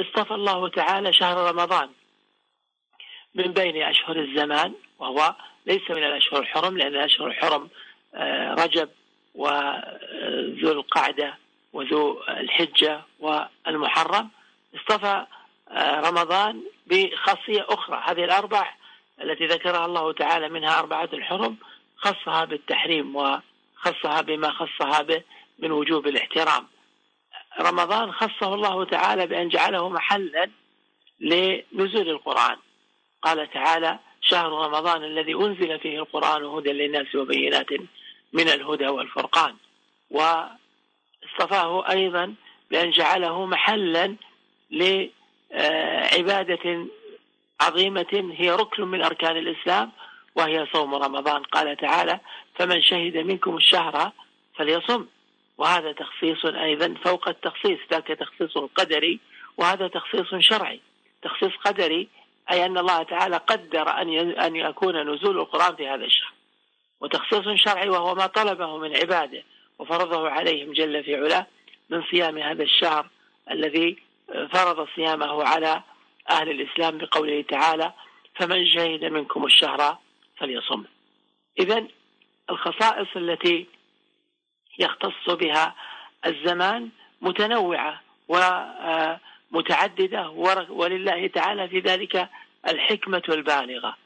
اصطفى الله تعالى شهر رمضان من بين أشهر الزمان، وهو ليس من الأشهر الحرم، لأن الأشهر الحرم رجب وذو القعدة وذو الحجة والمحرم. اصطفى رمضان بخاصية أخرى، هذه الأربع التي ذكرها الله تعالى منها أربعة الحرم خصها بالتحريم وخصها بما خصها به من وجوب الاحترام. رمضان خصه الله تعالى بأن جعله محلا لنزول القرآن، قال تعالى: شهر رمضان الذي أنزل فيه القرآن هدى للناس وبينات من الهدى والفرقان. واصطفاه أيضا بأن جعله محلا لعبادة عظيمة هي ركن من أركان الإسلام وهي صوم رمضان، قال تعالى: فمن شهد منكم الشهر فليصم. وهذا تخصيص أيضا فوق التخصيص، ذاك تخصيص قدري وهذا تخصيص شرعي. تخصيص قدري أي أن الله تعالى قدر أن يكون نزول القرآن في هذا الشهر، وتخصيص شرعي وهو ما طلبه من عباده وفرضه عليهم جل في علاه من صيام هذا الشهر الذي فرض صيامه على أهل الإسلام بقوله تعالى: فمن شهد منكم الشهر فليصم. إذن الخصائص التي يختص بها الزمان متنوعة ومتعددة، ولله تعالى في ذلك الحكمة البالغة.